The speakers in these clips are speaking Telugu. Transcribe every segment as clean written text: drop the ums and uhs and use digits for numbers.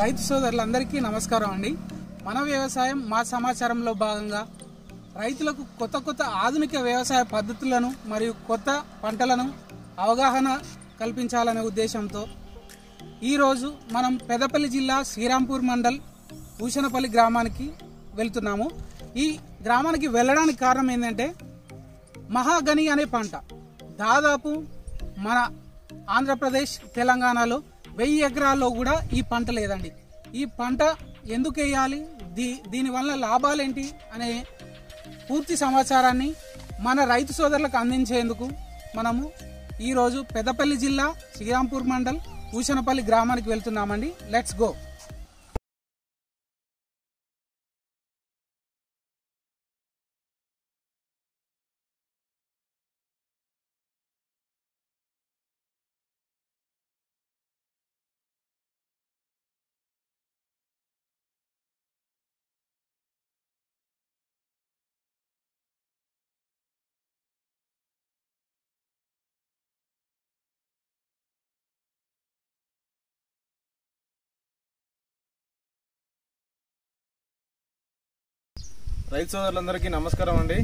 రైతు సోదరులందరికీ నమస్కారం అండి। మన వ్యవసాయం మా సమాచారంలో భాగంగా రైతులకు కొత్త కొత్త ఆధునిక వ్యవసాయ పద్ధతులను మరియు కొత్త పంటలను అవగాహన కల్పించాలనే ఉద్దేశంతో ఈ రోజు మనం పెదపల్లి జిల్లా శ్రీరాంపూర్ మండల్ పూషనపల్లి గ్రామానికి వెళ్తున్నాము। ఈ గ్రామానికి వెళ్ళడానికి కారణం ఏంటంటే మహాగని అనే పంట దాదాపు మన ఆంధ్రప్రదేశ్ తెలంగాణలో 1000 ఎకరాల్లో కూడా ఈ పంట లేదండి। ఈ పంట ఎందుకు వేయాలి, దీనివల్ల లాభాలేంటి అనే పూర్తి సమాచారాన్ని మన రైతు సోదరులకు అందించేందుకు మనము ఈరోజు పెదపల్లి జిల్లా శ్రీరాంపూర్ మండల్ పూషనపల్లి గ్రామానికి వెళ్తున్నామండి। Let's go. రైతు సోదరులందరికీ నమస్కారం అండి।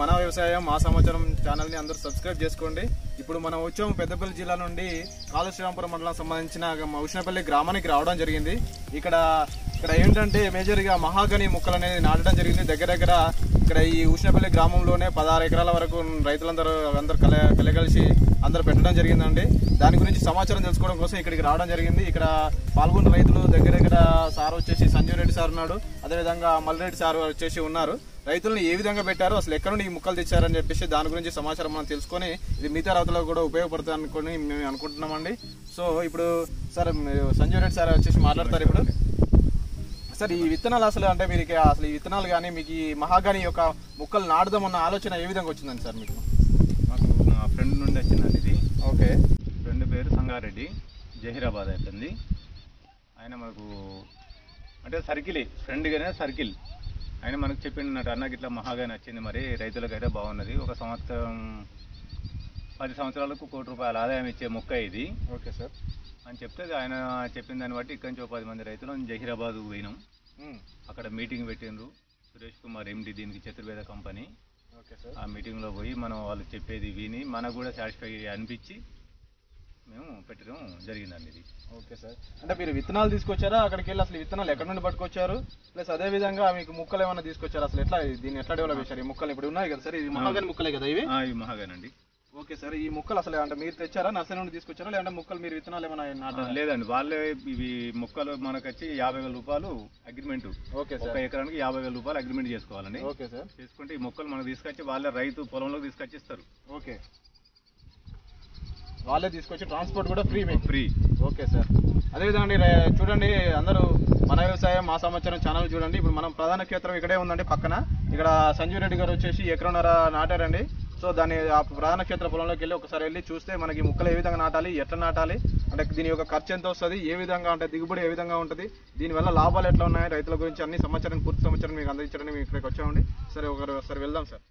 మన వ్యవసాయం మా సమాచారం ఛానల్ని అందరూ సబ్స్క్రైబ్ చేసుకోండి। ఇప్పుడు మనం వచ్చాము పెద్దపల్లి జిల్లా నుండి కాళశ్రీరాంపురం మండలానికి సంబంధించిన ఉష్ణపల్లి గ్రామానికి రావడం జరిగింది। ఇక్కడ ఏంటంటే మేజర్గా మహాగని మొక్కలు అనేది నాటడం జరిగింది। దగ్గర ఇక్కడ ఈ ఉష్ణపల్లి గ్రామంలోనే 16 ఎకరాల వరకు రైతులందరూ కలిసి అందరూ పెట్టడం జరిగిందండి। దాని గురించి సమాచారం తెలుసుకోవడం కోసం ఇక్కడికి రావడం జరిగింది। ఇక్కడ పాల్గొన్న రైతులు దగ్గర సార్ వచ్చేసి సంజీవ్ రెడ్డి సార్ ఉన్నాడు, అదేవిధంగా మల్లిరెడ్డి సార్ వచ్చేసి ఉన్నారు। రైతులను ఏ విధంగా పెట్టారు, అసలు ఎక్కడ నుండి ఈ ముక్కలు తెచ్చారని చెప్పేసి దాని గురించి సమాచారం మనం తెలుసుకొని ఇది మిగతా రైతులకు కూడా ఉపయోగపడుతుంది అనుకుని మేము అనుకుంటున్నామండి। సో ఇప్పుడు సార్ సంజీవ్ రెడ్డి సార్ వచ్చేసి మాట్లాడతారు। ఇప్పుడు సార్ ఈ విత్తనాలు అసలు ఈ విత్తనాలు కానీ మీకు ఈ మహాగని యొక్క ముక్కలు నాటుదామన్న ఆలోచన ఏ విధంగా వచ్చిందండి సార్? మీకు మాకు నా ఫ్రెండ్ నుండి వచ్చిందండి ఇది। ఓకే, ఫ్రెండ్ పేరు సంగారెడ్డి, జహీరాబాద్ అవుతుంది ఆయన. మనకు అంటే సర్కిలే, ఫ్రెండ్గానే సర్కిల్ ఆయన మనకు చెప్పిండు, అన్నకి ఇట్లా మహాగని వచ్చింది మరి రైతులకైతే బాగున్నది, ఒక సంవత్సరం 10 సంవత్సరాలకు 1 కోటి రూపాయల ఆదాయం ఇచ్చే మొక్క ఇది, ఓకే సార్ అని చెప్తే ఆయన చెప్పిన దాన్ని బట్టి ఇక్కడి నుంచి ఒక 10 మంది రైతులు జహీరాబాద్ పోయినాం। అక్కడ మీటింగ్ పెట్టిండ్రు సురేష్ కుమార్ ఎండి, దీనికి చతుర్వేద కంపెనీ, ఓకే సార్। ఆ మీటింగ్లో పోయి మనం వాళ్ళు చెప్పేది విని మనకు కూడా సాటిస్ఫై అనిపించి మేము పెట్టడం జరిగిందండి ఇది, ఓకే సార్। అంటే మీరు విత్తనాలు తీసుకొచ్చారా, అక్కడికి వెళ్ళి అసలు విత్తనాలు ఎక్కడ నుండి పట్టుకొచ్చారు, ప్లస్ అదే విధంగా మీకు ముక్కలు ఏమైనా తీసుకొచ్చారు, అసలు ఎట్లా దీన్ని ఎట్లా డెవలప్ చేశారు? ఈ ముక్కలు ఇప్పుడు ఉన్నాయి కదా సార్, ఇది మహాగని ముక్కలే కదా ఇవి? ఇవి మహాగని అండి, ఓకే సార్। ఈ ముక్కలు అసలు అంటే మీరు తెచ్చారా, నర్సరీ నుండి తీసుకొచ్చారా, లేదంటే ముక్కలు మీరు విత్తనాలు ఏమైనా నాటారా? లేదండి, వాళ్ళే ఇవి మొక్కలు మనకు వచ్చి 50,000 రూపాయలు అగ్రిమెంట్, ఓకే సార్। 1 ఎకరానికి 50,000 రూపాయలు అగ్రిమెంట్ చేసుకోవాలండి, ఓకే సార్। చేసుకుంటే ఈ మొక్కలు మనకు తీసుకొచ్చి వాళ్ళే రైతు పొలంలోకి తీసుకొచ్చి ఇస్తారు, ఓకే। వాళ్ళే తీసుకొచ్చి ట్రాన్స్పోర్ట్ కూడా ఫ్రీ, ఓకే సార్। అదేవిధంగా చూడండి అందరూ మన వ్యవసాయం మా సమాచారం ఛానల్ చూడండి। ఇప్పుడు మనం ప్రధాన క్షేత్రం ఇక్కడే ఉందండి పక్కన, ఇక్కడ సంజీవ్ రెడ్డి గారు వచ్చేసి 1.5 ఎకరం నాటారండి। సో దాన్ని ఆ ప్రధాన క్షేత్ర పొలంలోకి వెళ్ళి ఒకసారి వెళ్ళి చూస్తే మనకి ముక్కలు ఏ విధంగా నాటాలి, ఎట్లా నాటాలి, అంటే దీని యొక్క ఖర్చు ఎంత వస్తుంది, ఏ విధంగా అంటే దిగుబడి ఏ విధంగా ఉంటుంది, దీనివల్ల లాభాలు ఎట్లా ఉన్నాయి, రైతుల గురించి అన్ని సమాచారం పూర్తి సమాచారం మీకు అందించడానికి మేము ఇక్కడికి వచ్చామండి సార్। ఒకసారి వెళ్దాం సార్।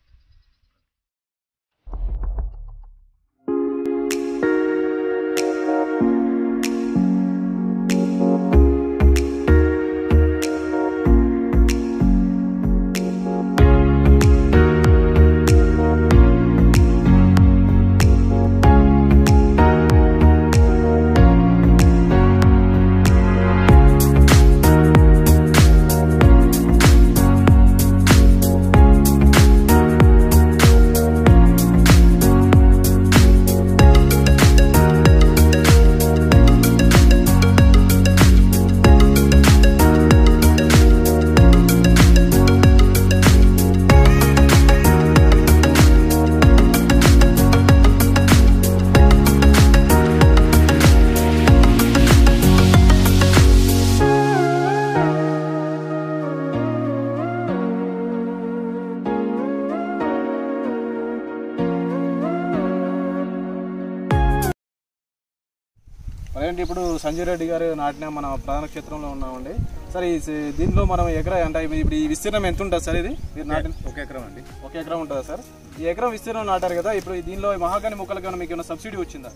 ఇప్పుడు సంజయ్ రెడ్డి గారు నాటిన మన ప్రధాన క్షేత్రంలో ఉన్నామండి సార్. ఈ దీనిలో మనం ఎకరా అంటే ఇప్పుడు ఈ విస్తీర్ణం ఎంత ఉంటుంది సార్? ఇది మీరు నాటిన 1 ఎకరం అండి, 1 ఎకరం ఉంటుందా సార్? ఈ ఎకరం విస్తీర్ణం నాటారు కదా, ఇప్పుడు దీనిలో మహాగని మొక్కలకి మీకు ఏమైనా సబ్సిడీ వచ్చిందా?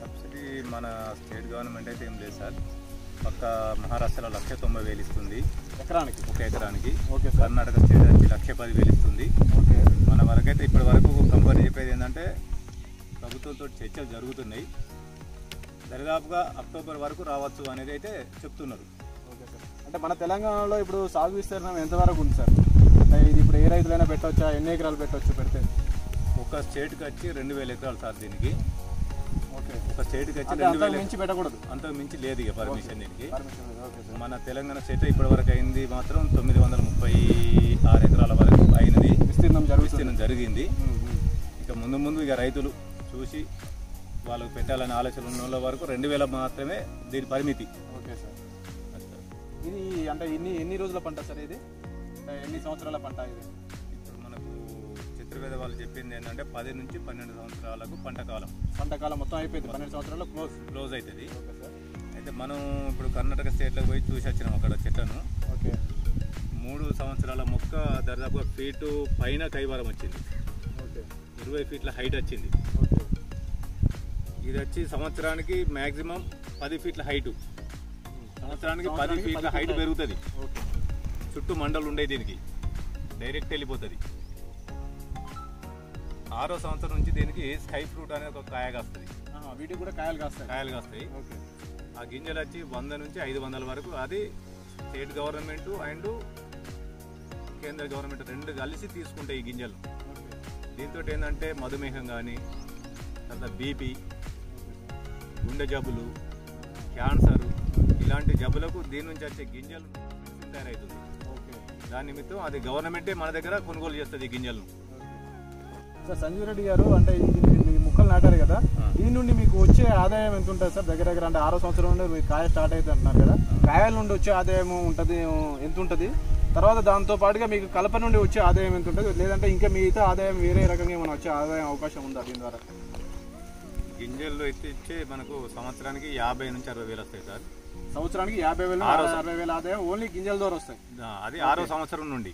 సబ్సిడీ మన స్టేట్ గవర్నమెంట్ అయితే ఏం లేదు సార్, పక్క మహారాష్ట్రలో 190,000 ఇస్తుంది ఎకరానికి, ఒక ఎకరానికి. Okay sir. కర్ణాటక వచ్చేసరికి 110,000 ఇస్తుంది. ఓకే. మన వరకైతే ఇప్పటి వరకు కంపెనీ చెప్పేది ఏంటంటే ప్రభుత్వంతో చర్చలు జరుగుతున్నాయి, దరిదాపుగా అక్టోబర్ వరకు రావచ్చు అనేది అయితే చెప్తున్నారు. Okay sir. అంటే మన తెలంగాణలో ఇప్పుడు సాగు విస్తీర్ణం ఎంతవరకు ఉంది సార్? ఇది ఇప్పుడు ఏ రైతులైనా పెట్టవచ్చా? ఎన్ని ఎకరాలు పెట్టవచ్చు? పెడితే ఒక స్టేట్కి వచ్చి 2,000 ఎకరాలు సార్ దీనికి. ఓకే. ఒక స్టేట్కి వచ్చి 2,000 మించి పెట్టకూడదు, అంతకు మించి లేదు ఇక పర్మిషన్ దీనికి. మన తెలంగాణ స్టేట్ ఇప్పటివరకు అయింది మాత్రం 936 ఎకరాల వరకు అయినది విస్తీర్ణం జరిగింది. ఇక ముందు ఇక రైతులు చూసి వాళ్ళకు పెట్టాలని ఆలోచన ఉన్న వరకు 2,000 మాత్రమే దీని పరిమితి. Okay sir. ఇది అంటే ఎన్ని రోజుల పంట సార్? ఇది ఎన్ని సంవత్సరాల పంట? ఇది ఇప్పుడు మనకు చిత్రవేద వాళ్ళు చెప్పింది ఏంటంటే 10 నుంచి 12 సంవత్సరాలకు పంటకాలం. పంటకాలం మొత్తం అయిపోయింది, 12 సంవత్సరాలు క్లోజ్ అవుతుంది. Okay sir. అయితే మనం ఇప్పుడు కర్ణాటక స్టేట్లోకి పోయి చూసి వచ్చినాం అక్కడ చెట్లను. ఓకే. 3 సంవత్సరాల మొక్క దాదాపు ఫీటు పైన కైవారం వచ్చింది. ఓకే. 20 ఫీట్ల హైట్ వచ్చింది. ఓకే. ఇది వచ్చి సంవత్సరానికి మ్యాక్సిమం 10 ఫీట్ల హైటు, సంవత్సరానికి 10 ఫీట్ల హైట్ పెరుగుతుంది. ఓకే. చుట్టూ మండలు ఉండే దీనికి డైరెక్ట్ వెళ్ళిపోతుంది. 6వ సంవత్సరం నుంచి దీనికి స్కై ఫ్రూట్ అనేది ఒక కాయ కాస్తుంది. వీటికి కూడా కాయలు కాస్తాయి. ఆ గింజలు వచ్చి 100 నుంచి 500 వరకు. అది స్టేట్ గవర్నమెంట్ అండ్ కేంద్ర గవర్నమెంట్ రెండు కలిసి తీసుకుంటాయి ఈ గింజలు. దీంతో ఏంటంటే మధుమేహం కానీ, తర్వాత బీపీ, గుండె జబ్బులు, క్యాన్సర్ ఇలాంటి జబ్బులకు దీని నుంచి వచ్చే గింజలు తయారవుతుంది. దాని నిమిత్తం అది గవర్నమెంటే మన దగ్గర కొనుగోలు చేస్తుంది ఈ గింజలను. సార్ సంజీవ్ రెడ్డి గారు, అంటే ముక్కలు నాటారు కదా, దీని నుండి మీకు వచ్చే ఆదాయం ఎంత ఉంటుంది సార్? దగ్గర దగ్గర అంటే 6వ సంవత్సరం నుండి మీకు కాయ స్టార్ట్ అవుతుంది అంటున్నారు కదా, కాయల నుండి వచ్చే ఆదాయం ఉంటుంది ఎంత ఉంటుంది? తర్వాత దాంతో పాటుగా మీకు కలప నుండి వచ్చే ఆదాయం ఎంత ఉంటుంది? లేదంటే ఇంకా మిగతా ఆదాయం వేరే రకంగా ఏమైనా వచ్చే ఆదాయం అవకాశం ఉందా దీని ద్వారా? గింజల్లో అయితే ఇచ్చే మనకు సంవత్సరానికి 50 నుంచి 60,000 వస్తాయి సార్. సంవత్సరానికి 50,000 నుంచి 60,000 ఆదాయం ఓన్లీ గింజల ద్వారా వస్తాయి. అది 6వ సంవత్సరం నుండి.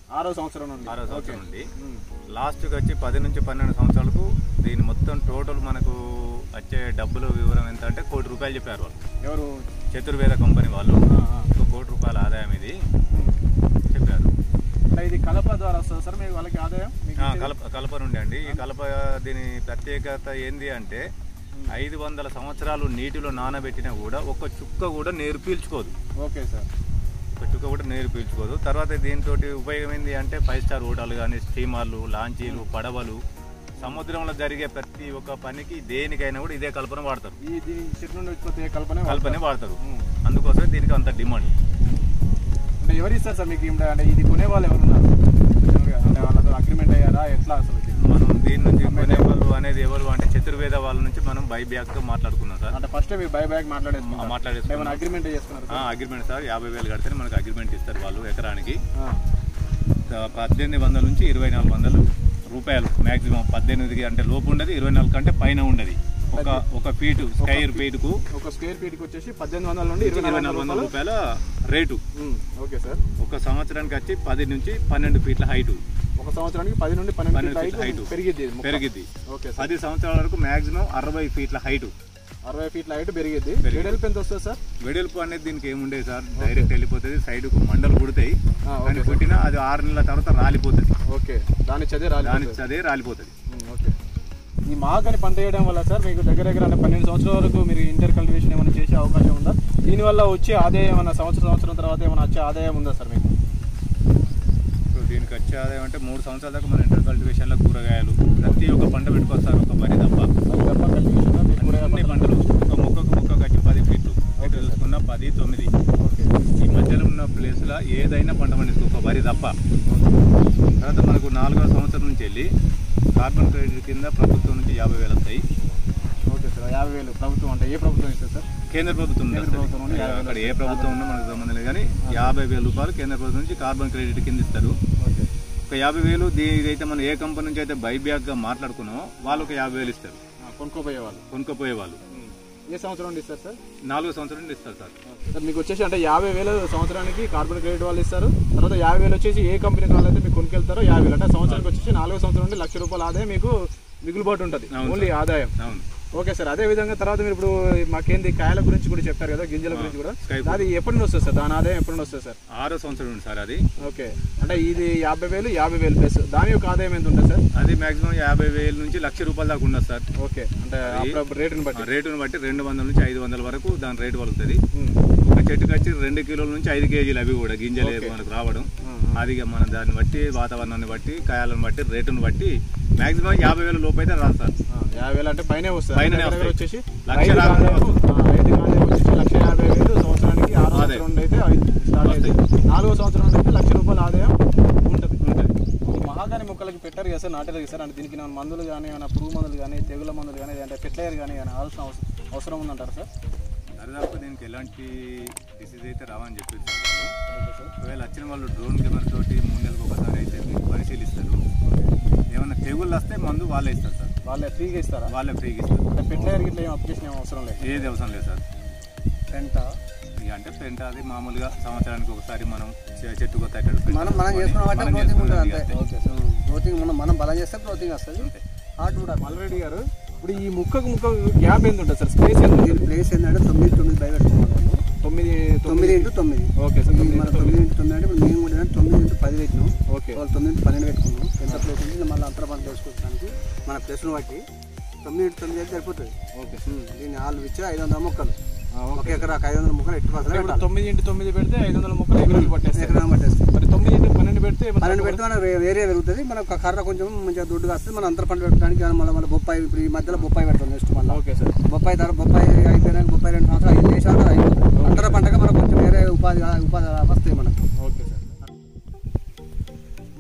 లాస్ట్కి వచ్చి 10 నుంచి 12 సంవత్సరాలకు దీని మొత్తం టోటల్ మనకు వచ్చే డబ్బుల వివరం ఎంత అంటే 1 కోటి రూపాయలు చెప్పారు వాళ్ళు. ఎవరు? చతుర్వేద కంపెనీ వాళ్ళు. 1 కోటి రూపాయల ఆదాయం ఇది చెప్పారు. ఇది కలప ద్వారా వస్తుంది సార్ మీకు వాళ్ళకి ఆదాయం? కలప నుండి అండి. ఈ కలప దీని ప్రత్యేకత ఏంది అంటే 500 సంవత్సరాలు నీటిలో నానబెట్టినా కూడా ఒక్క చుక్క కూడా నీరు పీల్చుకోదు. Okay sir. ఒక చుక్క కూడా నీరు పీల్చుకోదు. తర్వాత దీంతో ఉపయోగం ఏంది అంటే 5 స్టార్ హోటల్ కానీ, స్టీమర్లు, లాంచీలు, పడవలు, సముద్రంలో జరిగే ప్రతి ఒక్క పనికి దేనికైనా కూడా ఇదే కలపను వాడతారు. కలపనే వాడతారు. అందుకోసమే దీనికి అంత డిమాండ్. అంటే ఎవరు ఇస్తారు సార్ మీకు? అంటే ఇది కొనే వాళ్ళు ఎవరున్నారు? వాళ్ళతో అగ్రిమెంట్ అయ్యారా ఎట్లా? అసలు మనం దీని నుంచి కొనేవాళ్ళు అనేది ఎవరు అంటే చతుర్వేద వాళ్ళ నుంచి మనం బై బ్యాక్ తో మాట్లాడుకున్నాం సార్. అంటే ఫస్ట్ బై బ్యాక్ మాట్లాడేసుకున్నాం. అగ్రిమెంట్ చేస్తున్నారు? Agreement sir. 50,000 కడితే మనకు అగ్రిమెంట్ ఇస్తారు వాళ్ళు ఎకరానికి. 1800 నుంచి 2400 రూపాయలు మాక్సిమం. 18 అంటే లోపు ఉండదు, 24 కంటే పైన ఉండదు. ఒక ఫీట్ స్క్వేర్ ఫీట్ కు వచ్చేసి 1800 నుంచి 2400 రూపాయల రేటు. Okay sir. ఒక సంవత్సరానికి వచ్చి 10 నుంచి 12 ఫీట్ల హైట్. ఒక సంవత్సరానికి 10 నుంచి 12 ఫీట్ల హైట్ పెరిగింది. 10 సంవత్సరాల వరకు మాక్సిమం 60 ఫీట్ల హైట్. 60 ఫీట్ల హైట్ పెరిగింది. వెడల్పు ఎంత వస్తుంది సార్? వెడల్పు అనేది దీనికి ఏముండే సార్, డైరెక్ట్ వెళ్ళిపోతుంది. సైడ్ కు మండలు పుడతాయి, దాన్ని పుట్టినా అది 6 నెలల తర్వాత రాలిపోతుంది. ఓకే. దాని చదే రాలిపోతుంది. ఓకే. ఈ మహాగని పంట వేయడం వల్ల సార్ మీకు దగ్గర దగ్గర అంటే 12 సంవత్సరాల వరకు మీరు ఇంటర్ కల్టివేషన్ ఏమైనా చేసే అవకాశం ఉందా? దీనివల్ల వచ్చే ఆదాయం ఏమైనా సంవత్సరం తర్వాత ఏమైనా వచ్చే ఆదాయం ఉందా సార్ మీకు? ఇప్పుడు దీనికి వచ్చే ఆదాయం అంటే 3 సంవత్సరాల దాకా మన ఇంటర్ కల్టివేషన్లో కూరగాయలు ప్రతి ఒక్క పంట పెట్టుకొస్తారు. ఒక వరి తప్ప కల్టివేషన్ పంటలు ఒక మొక్కకు వచ్చి 10 ఫీట్లు ఒకటి చూసుకున్న 10, 9. ఓకే. ఈ మధ్యలో ఉన్న ప్లేస్లో ఏదైనా పంట పండిస్తుంది ఒక వరి తప్ప. తర్వాత మనకు 4వ సంవత్సరం నుంచి వెళ్ళి కార్బన్ క్రెడిట్ కింద ప్రభుత్వం నుంచి 50,000 వస్తాయి. Okay sir. 50,000 ప్రభుత్వం అంటే ఏ ప్రభుత్వం ఇస్తారు సార్? కేంద్ర ప్రభుత్వం. అక్కడ ఏ ప్రభుత్వం ఉన్నా మనకు సంబంధం లేదు, కానీ 50,000 రూపాయలు కేంద్ర ప్రభుత్వం నుంచి కార్బన్ క్రెడిట్ కింద ఇస్తారు. ఓకే. ఒక 50,000 దీనిదైతే మనం ఏ కంపెనీ నుంచి అయితే బైబ్యాక్గా మాట్లాడుకున్నామో వాళ్ళు ఒక 50,000 ఇస్తారు. కొనుక్కోపోయేవాళ్ళు ఏ సంవత్సరం నుండి ఇస్తారు సార్? 4వ సంవత్సరం నుండి ఇస్తారు సార్. సార్ మీకు వచ్చేసి అంటే 50,000 సంవత్సరానికి కార్బన్ క్రెడిట్ వాళ్ళు ఇస్తారు. తర్వాత 50,000 వచ్చేసి ఏ కంపెనీ వాళ్ళు అయితే మీకు కొనుకెళ్తారో 50,000 అంటే సంవత్సరానికి వచ్చేసి 4వ సంవత్సరం నుండి 1,00,000 రూపాయల ఆదాయం మీకు మిగులుబాటు ఉంటుంది ఓన్లీ ఆదాయం. అవును. ఓకే సార్ అదే విధంగా తర్వాత మీరు ఇప్పుడు మాకేంది కాయల గురించి కూడా చెప్పారు కదా గింజల గురించి కూడా అది ఎప్పుడు వస్తుంది సార్ దాని ఆదాయం ఎప్పుడు వస్తుంది సార్ 6 సంవత్సరం ఉంది సార్ అది ఓకే అంటే ఇది 50000 50000 ప్లస్ దాని యొక్క ఆదాయం ఎంత ఉంటుంది సార్ అది మాక్సిమం 50000 నుంచి 1 లక్ష రూపాయల దాకా ఉంటుంది సార్ ఓకే అంటే అప్పుడు రేటుని బట్టి 200 నుంచి 500 వరకు దాని రేట్ వస్తుంది ఒక చెట్టుకి వచ్చి 2 కిలోల నుంచి 5 కేజీలు అవి కూడా గింజలే మనకు రావడం అది మన దాని బట్టి వాతావరణాన్ని బట్టి కాయాలను బట్టి రేటుని బట్టి మాక్సిమం 50000 లోపు అయితే రాదు సార్ 50000 అంటే పైనే వస్తుంది పైనే వచ్చేసి 1 లక్ష 50 వచ్చేసి 1 లక్ష 50 సంవత్సరానికి 6 ఆదాయం ఉండి అయితే స్టార్ట్ అవుతుంది 4వ సంవత్సరం నుండి 1 లక్ష రూపాయల ఆదాయం ఉంటుంది మహాగని మొక్కలకి పెట్టారు కదా సార్ నాటారు కదా సార్ అంటే దీనికి మనం మందులు గాని ఏమైనా పురుగు మందులు గాని తెగుల మందులు గాని అంటే ఫెర్టిలైజర్ గాని అవసరం ఉంది అంటారా సార్ దాదాపు దీనికి ఎలాంటి డిసీజ్ అయితే రావని చెప్పారు సార్ ఒకవేళ వచ్చిన వాళ్ళు డ్రోన్ కెమెరా తోటి 3 నెలలకు ఒకసారి అయితే పరిశీలిస్తారు ఏమైనా తెగుళ్ళు వస్తే మందు వాళ్ళే ఇస్తారు సార్ वाले फ्री के इस्तारा वाले फ्री के इस्तारा तो पेटलेयर के लिए आपके इसमें आवश्यक नहीं ये देवसन ले सर पेंटा यानी पेंटा आदि मामूल का समाचार को सारी मानों चेटू को तैयार करते हैं मानों माना ये सुना वाटर प्रोटीन मुंडा आता है ओके सर प्रोटीन माना माना बालाजी सब प्रोटीन आता है आठ मुड़ा मालवेड़ी यारों बुरी ये मुक्का मुक्का मन प्लेस बटी 9 सरपत दी 4 मोकल मोकल वेरे मन कर्र को दुड्ड का मन अंतर पड़ा मैं बोपाई मध्य बोपाई नैक्स्ट मैं बोपाई धर बोपाई बोपाई 2 संवस अंतर पड़क मन वेरे उपाधि वस्ताई मन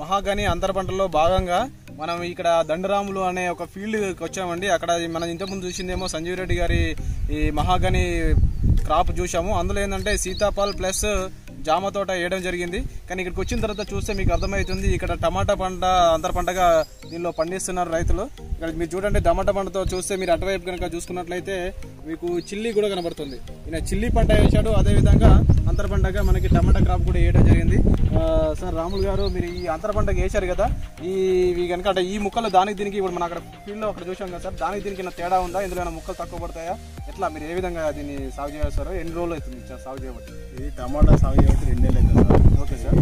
మహాగని अंतर పంటలో భాగంగా మనం ఇక్కడ దండరాములు అనే ఒక ఫీల్డ్ కి వచ్చామండి అక్కడ మనం ఇంత ముందు చూసిందేమో సంజీవ్ రెడ్డి గారి ఈ మహాగని క్రాప్ చూసాము అందులో ఏందంటే సీతాఫల్ ప్లస్ జామ తోట వేయడం జరిగింది కానీ ఇక్కడికి వచ్చిన తర్వాత చూస్తే మీకు అర్థమవుతుంది ఇక్కడ టమాటా పంట అంతర పంటగా దీనిలో పండిస్తున్నారు రైతులు ఇక్కడ మీరు చూడండి టమాటా పంటతో చూస్తే మీరు అటువైపు కనుక చూసుకున్నట్లయితే మీకు చిల్లీ కూడా కనబడుతుంది ఈయన చిల్లీ పంట వేశాడు అదే విధంగా అంతర పంటగా మనకి టమాటా క్రాప్ కూడా వేయడం జరిగింది సార్ రాములు గారు మీరు ఈ అంతర పంటగా వేశారు కదా ఇవి కనుక అంటే ఈ ముక్కలు దానికి దీనికి ఇప్పుడు మనం అక్కడ ఫీల్డ్లో అక్కడ చూసాం కదా సార్ దానికి దీనికి తేడా ఉందా ఇందులో ముక్కలు తక్కువ పడతాయా ఎట్లా మీరు ఏ విధంగా దీన్ని సాగు చేస్తారో ఎన్ని రోజులు అవుతుంది సాగు చేయబట్టి ఇది టమాటా సాగు చేయబట్టి 2 నెలలు అవుతుంది సార్ ఓకే సార్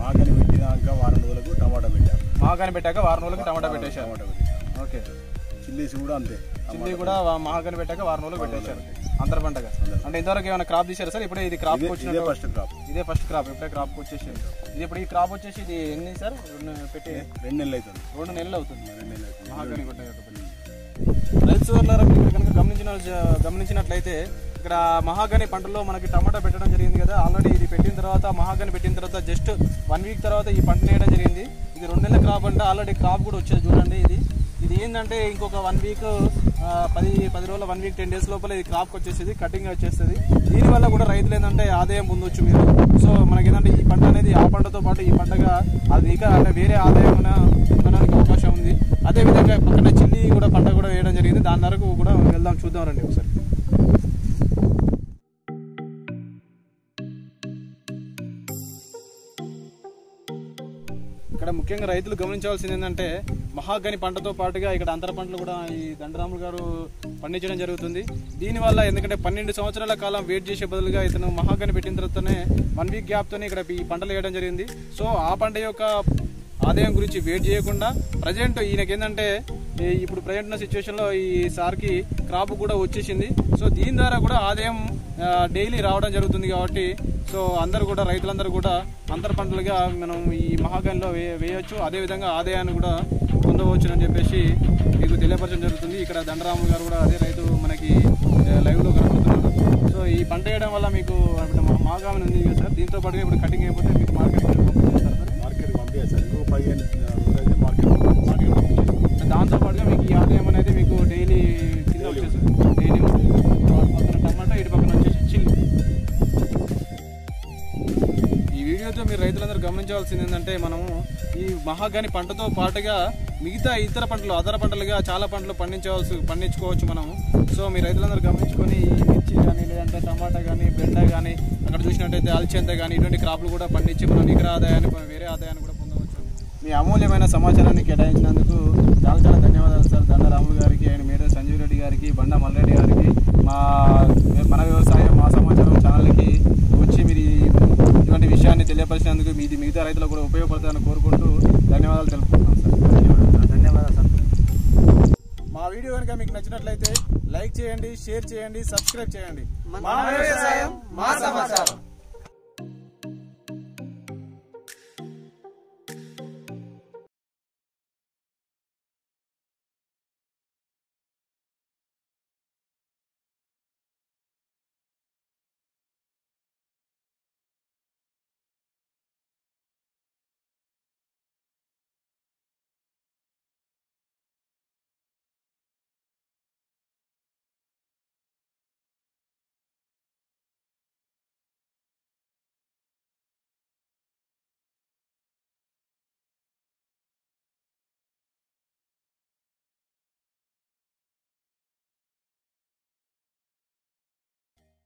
మాగాని పెట్టినాక వారం రోజులకు టమాటా పెట్టారు మాగాని పెట్టాక వారం రోజులకు టమాటా పెట్టేశారు ఓకే చిల్లీస్ కూడా అంతే చిల్లీ కూడా మాగాని పెట్టాక వారం రోజులు పెట్టేశారు అంతర పంటగా అంటే ఇంతవరకు ఏమైనా క్రాప్ తీశారు సార్ ఇప్పుడు ఇది క్రాప్ వచ్చింది ఇదే ఫస్ట్ క్రాప్ ఇప్పుడే క్రాప్ వచ్చేసింది ఇది ఇప్పుడు ఈ క్రాప్ వచ్చేసి ఇది ఎన్ని సార్ పెట్టి 2 నెలలు అవుతుంది 2 నెలలు అవుతుంది మాగాని పెట్టాక రైతు సోదరులారా మీరు కనుక గమనించినట్లయితే ఇక్కడ మహాగని పంటలో మనకి టమాటా పెట్టడం జరిగింది కదా ఆల్రెడీ ఇది పెట్టిన తర్వాత మహాగని పెట్టిన తర్వాత జస్ట్ 1 వీక్ తర్వాత ఈ పంట వేయడం జరిగింది ఇది 2 నెలల క్రాప్ అంటే ఆల్రెడీ క్రాప్ కూడా వచ్చేది చూడండి ఇది ఏంటంటే ఇంకొక 1 వీక్ 10 రోజుల 1 వీక్ 10 డేస్ లోపల ఇది క్రాప్కి వచ్చేసేది కటింగ్ వచ్చేస్తుంది దీనివల్ల కూడా రైతులు ఏంటంటే ఆదాయం పొందొచ్చు మీరు సో మనకి ఏంటంటే ఈ పంట అనేది ఆ పంటతో పాటు ఈ పంటగా అది ఇంకా అంటే వేరే ఆదాయం పొందడానికి అవకాశం ఉంది అదేవిధంగా పక్కన చిల్లి కూడా పంట కూడా వేయడం జరిగింది దాని వరకు కూడా వెళ్దాం చూద్దాం రండి ఒకసారి ఇక్కడ ముఖ్యంగా రైతులు గమనించాల్సింది ఏంటంటే మహాగని పంటతో పాటుగా ఇక్కడ అంతర పంటలు కూడా ఈ దండరాములు గారు పండించడం జరుగుతుంది దీనివల్ల ఎందుకంటే 12 సంవత్సరాల కాలం వెయిట్ చేసే బదులుగా ఇతను మహాగని పెట్టిన తర్వాతనే 1 వీక్ గ్యాప్తోనే ఇక్కడ ఈ పంటలు వేయడం జరిగింది సో ఆ పంట యొక్క ఆదాయం గురించి వెయిట్ చేయకుండా ప్రజెంట్ ఈయనకేంటంటే ఇప్పుడు ప్రజెంట్ ఉన్న సిచ్యువేషన్లో ఈ సార్కి క్రాప్ కూడా వచ్చేసింది సో దీని ద్వారా కూడా ఆదాయం డైలీ రావడం జరుగుతుంది కాబట్టి సో అందరూ కూడా రైతులందరూ కూడా అంతర పంటలుగా మనం ఈ మహాగనిలో వేయవచ్చు అదేవిధంగా ఆదాయాన్ని కూడా పొందవచ్చునని చెప్పేసి మీకు తెలియపరచడం జరుగుతుంది ఇక్కడ దండరాము గారు కూడా అదే రైతు మనకి లైవ్లో కనబడుతున్నారు సో ఈ పంట వేయడం వల్ల మీకు మహాగామని ఉంది కదా సార్ దీంతో పాటుగా ఇప్పుడు కటింగ్ అయిపోతే మీకు మార్కెట్కి పంపించేస్తారు 15 మార్కెట్ దాంతో పాటుగా మీకు ఈ ఆదాయం అనేది మీకు డైలీ కింద వచ్చేస్తుంది డైలీ పక్కన టమాటా ఇటు పక్కన వచ్చేసి చిల్లీ ఈ వీడియోతో మీరు రైతులందరూ గమనించవలసింది ఏంటంటే మనము ఈ మహాగని పంటతో పాటుగా మిగతా ఇతర పంటలు అదర పంటలుగా చాలా పంటలు పండించుకోవచ్చు మనం సో మీ రైతులందరూ గమనించుకొని మిర్చి కానీ లేదంటే టమాటా కానీ బెండ కానీ అక్కడ చూసినట్టయితే అల్చంద కానీ ఇటువంటి క్రాప్లు కూడా పండించి మనం నికర ఆదాయాన్ని వేరే ఆదాయాన్ని కూడా పొందవచ్చు మీ అమూల్యమైన సమాచారాన్ని కేటాయించినందుకు చాలా ధన్యవాదాలు సార్ దండరాములు గారికి అండ్ మేడ సంజీవ్ రెడ్డి గారికి की बंडा मल्लारेड्डी गारी की मन व्यवसाय मा समाचारम चैनल की वी इलांट विषयानी तेलियपरिचिनंदुकु मिगता रैतुलकु कूडा उपयोगपडुतदनि कोरुकुंटू धन्यवादालु तेलुपुकुंटानु सर। धन्यवादालु सर। मा वीडियो गनुक मीकु नच्चिनट्लयिते लाइक चेयंडी, शेर चेयंडी, सब्स्क्राइब चेयंडी। మన వ్యవసాయం మా సమాచారం।